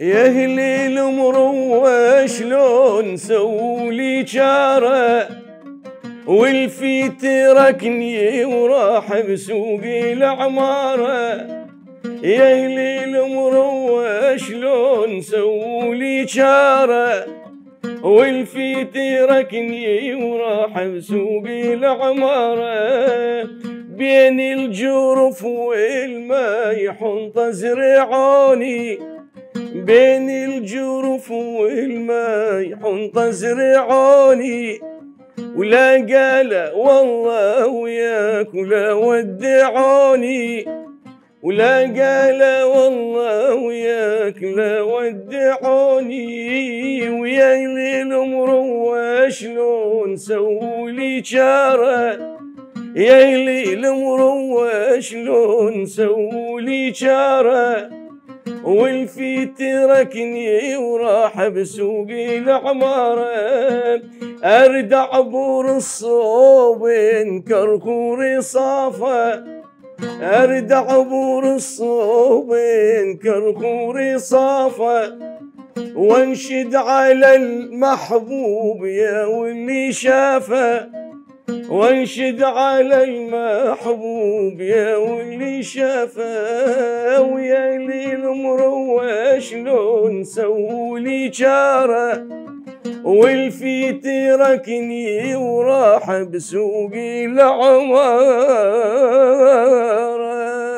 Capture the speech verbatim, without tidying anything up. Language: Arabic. يا أهل المروة شلون سولي جارة والفي تركني وراح بسوقي العمارة. يا أهل المروة شلون سولي جارة والفي تركني وراح بسوقي العمارة. بين الجرف والماء يحنط زرعوني بين الجرف والماء يحنط زرعوني. ولا قال والله وياك ولا ودعوني ولا قال والله وياك لا ودعوني. ويا المروة شلون سولي جارة يا المروة شلون سولي جارة والفي تركني وراح بسوقي العمارة. أرد أعبر الصوب كركوري صافة أرد أعبر الصوب كركوري صافة وانشد على المحبوب يا واللي شافه وانشد على المحبوب يا واللي شافه. ويا المروة شلون سولي جارة والفي تركني وراح بسوقي العمارة.